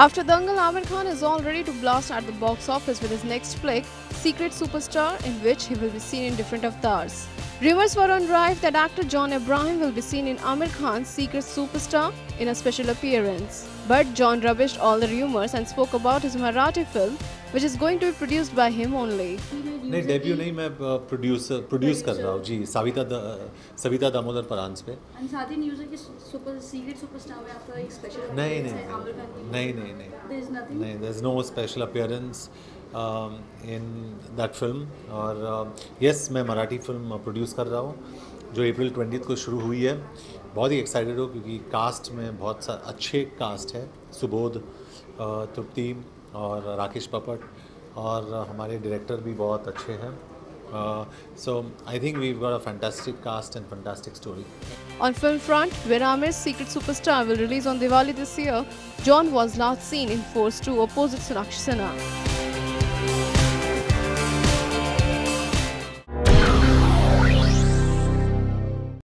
After Dangal, Aamir Khan is all ready to blast at the box office with his next flick, Secret Superstar, in which he will be seen in different avatars. Rumors were on rife that actor John Abraham will be seen in Aamir Khan's Secret Superstar in a special appearance. But John rubbished all the rumors and spoke about his Marathi film, which is going to be produced by him only. No, debut नहीं, मैं produce कर रहा हूँ जी, सविता दामोदर परांस पे। और साथ ही news है कि secret superstar में आपका एक special appearance है आमिर खान की। नहीं। There is nothing. नहीं, there is no special appearance in that film. और yes, मैं मराठी film produce कर रहा हूँ, जो April 20th को शुरू हुई है। बहुत ही excited हूँ क्योंकि cast में बहुत सा अच्छे cast है, सुबोध, तृप्ति और राकेश पापड़ और हमारे डायरेक्टर भी बहुत अच्छे हैं। So I think we've got a fantastic cast and fantastic story. On film front, when Aamir's Secret Superstar will release on Diwali this year, John was last seen in Force 2 opposite Sonakshi Sinha.